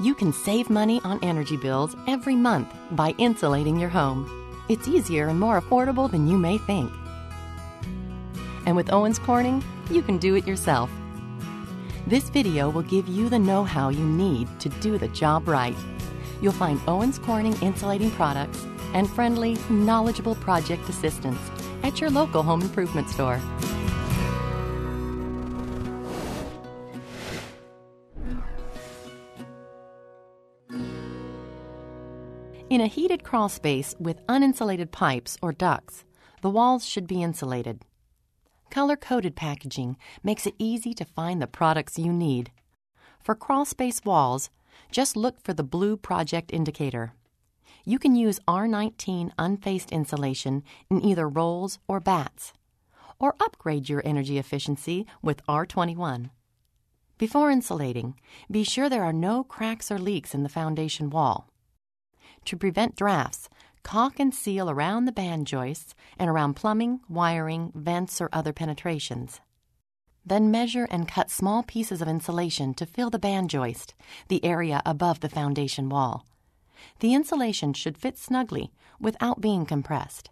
you can save money on energy bills every month by insulating your home. It's easier and more affordable than you may think. And with Owens Corning, you can do it yourself. This video will give you the know-how you need to do the job right. You'll find Owens Corning insulating products and friendly, knowledgeable project assistance at your local home improvement store. In a heated crawl space with uninsulated pipes or ducts, the walls should be insulated. Color-coded packaging makes it easy to find the products you need. For crawl space walls, just look for the blue project indicator. You can use R19 unfaced insulation in either rolls or bats, or upgrade your energy efficiency with R21. Before insulating, be sure there are no cracks or leaks in the foundation wall. To prevent drafts, caulk and seal around the band joists and around plumbing, wiring, vents, or other penetrations. Then measure and cut small pieces of insulation to fill the band joist, the area above the foundation wall. The insulation should fit snugly without being compressed.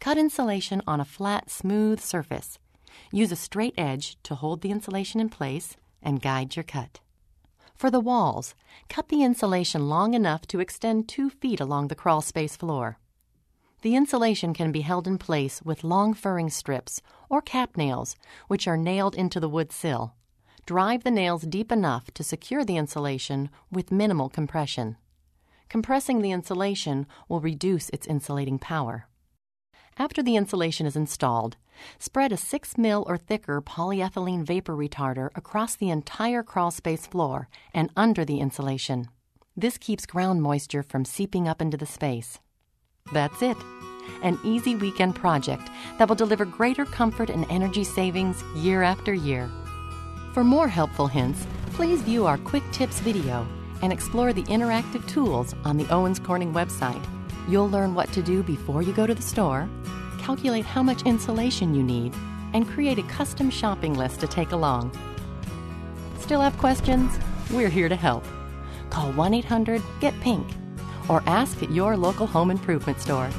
Cut insulation on a flat, smooth surface. Use a straight edge to hold the insulation in place and guide your cut. For the walls, cut the insulation long enough to extend 2 feet along the crawl space floor. The insulation can be held in place with long furring strips or cap nails, which are nailed into the wood sill. Drive the nails deep enough to secure the insulation with minimal compression. Compressing the insulation will reduce its insulating power. After the insulation is installed, spread a 6 mil or thicker polyethylene vapor retarder across the entire crawl space floor and under the insulation. This keeps ground moisture from seeping up into the space. That's it, an easy weekend project that will deliver greater comfort and energy savings year after year. For more helpful hints, please view our Quick Tips video and explore the interactive tools on the Owens Corning website. You'll learn what to do before you go to the store, calculate how much insulation you need, and create a custom shopping list to take along. Still have questions? We're here to help. Call 1-800-GET-PINK or ask at your local home improvement store.